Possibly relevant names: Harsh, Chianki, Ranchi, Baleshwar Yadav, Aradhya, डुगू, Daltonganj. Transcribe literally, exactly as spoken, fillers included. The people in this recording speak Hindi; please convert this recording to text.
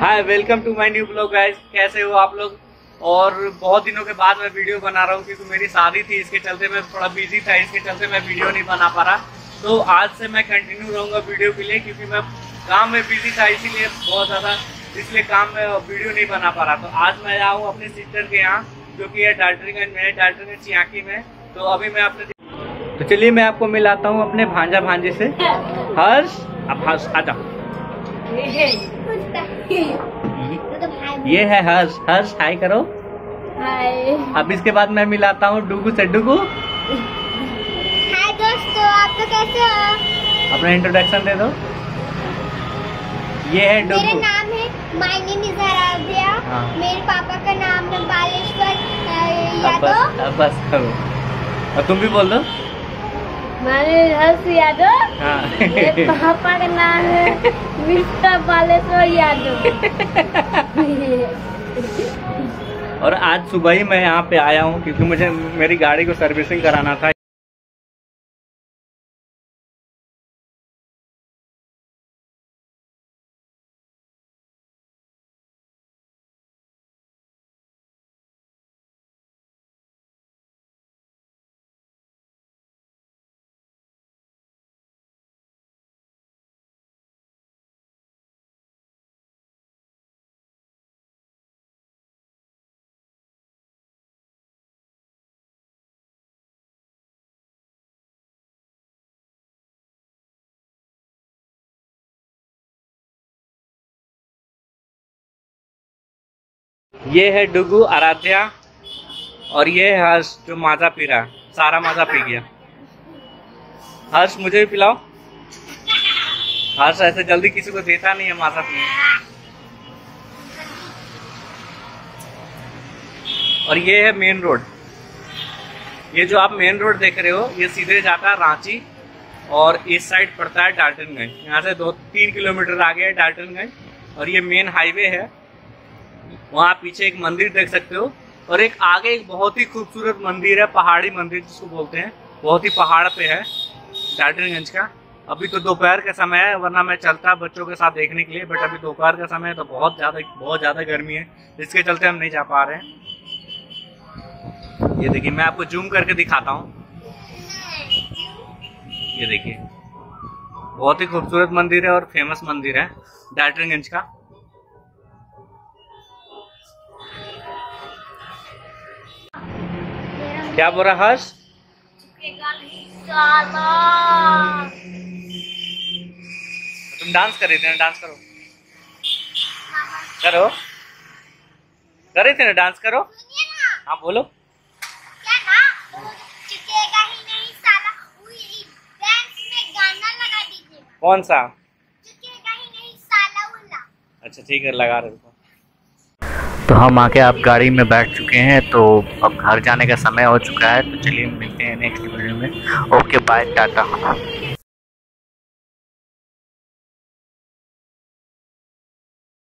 Hi welcome to my new blog guys. कैसे हो आप लोग? और बहुत दिनों के बाद मैं वीडियो बना रहा हूँ क्योंकि मेरी शादी थी, इसके चलते मैं थोड़ा बिजी था, इसके चलते मैं वीडियो नहीं बना पा रहा। तो आज से मैं कंटिन्यू रहूँगा वीडियो के लिए क्योंकि मैं काम में बिजी था, इसीलिए बहुत ज़्यादा इसलिए काम में वीडियो नहीं बना पा रहा। तो आज मैं आया हूँ अपने सिस्टर के यहाँ जो कि है डाल्टनगंज में, डाल्टनगंज चियाकी में। तो अभी मैं अपने तो चलिए मैं आपको मिलाता हूँ अपने भांजा भांजे से। हर्ष अब हर्ष आ जाओ। ये है हर्ष। हर्ष हाय करो। हाय। अब इसके बाद मैं मिलाता हूँ डुगू से। डुगू हाय दोस्तों, आप तो कैसे हो? अपना इंट्रोडक्शन दे दो। ये है डुगू। मेरा नाम है, माय नेम इज आराध्या। हाँ। मेरे पापा का नाम है बालेश्वर यादव। अब बस करो और तुम भी बोल दो। हर्ष यादव। हाँ। पापा का नाम है मिस्टर बालेश्वर यादव। और आज सुबह ही मैं यहाँ पे आया हूँ क्योंकि मुझे मेरी गाड़ी को सर्विसिंग कराना था। ये है डुगू, आराध्या और ये है हर्ष जो माजा पी रहा, सारा माजा पी गया। हर्ष मुझे भी पिलाओ। हर्ष ऐसे जल्दी किसी को देता नहीं है माजा पीने। और ये है मेन रोड। ये जो आप मेन रोड देख रहे हो ये सीधे जाता है रांची और इस साइड पड़ता है डाल्टनगंज। यहाँ से दो तीन किलोमीटर आगे है डाल्टनगंज और ये मेन हाईवे है। वहाँ पीछे एक मंदिर देख सकते हो और एक आगे एक बहुत ही खूबसूरत मंदिर है, पहाड़ी मंदिर जिसको बोलते हैं, बहुत ही पहाड़ पे है डाल्टनगंज का। अभी तो दोपहर का समय है, वरना मैं चलता बच्चों के साथ देखने के लिए, बट अभी दोपहर का समय है तो बहुत ज़्यादा बहुत ज़्यादा गर्मी है, इसके चलते हम नहीं जा पा रहे हैं। ये देखिए मैं आपको जूम करके दिखाता हूँ। ये देखिए बहुत ही खूबसूरत मंदिर है और फेमस मंदिर है डाल्टनगंज का। क्या बोल रहा हर्ष? तुम डांस कर रहे थे ना, डांस करो करो कर रहे थे ना, डांस करो। हाँ बोलो। क्या ना वो चुकेगा ही नहीं साला, वो यही डांस में गाना लगा दीजिए। कौन सा? चुकेगा ही नहीं साला वाला। अच्छा ठीक है लगा रहे हो। तो हम आके आप गाड़ी में बैठ चुके हैं, तो अब घर जाने का समय हो चुका है। तो चलिए मिलते हैं नेक्स्ट वीडियो में। Okay bye Tata.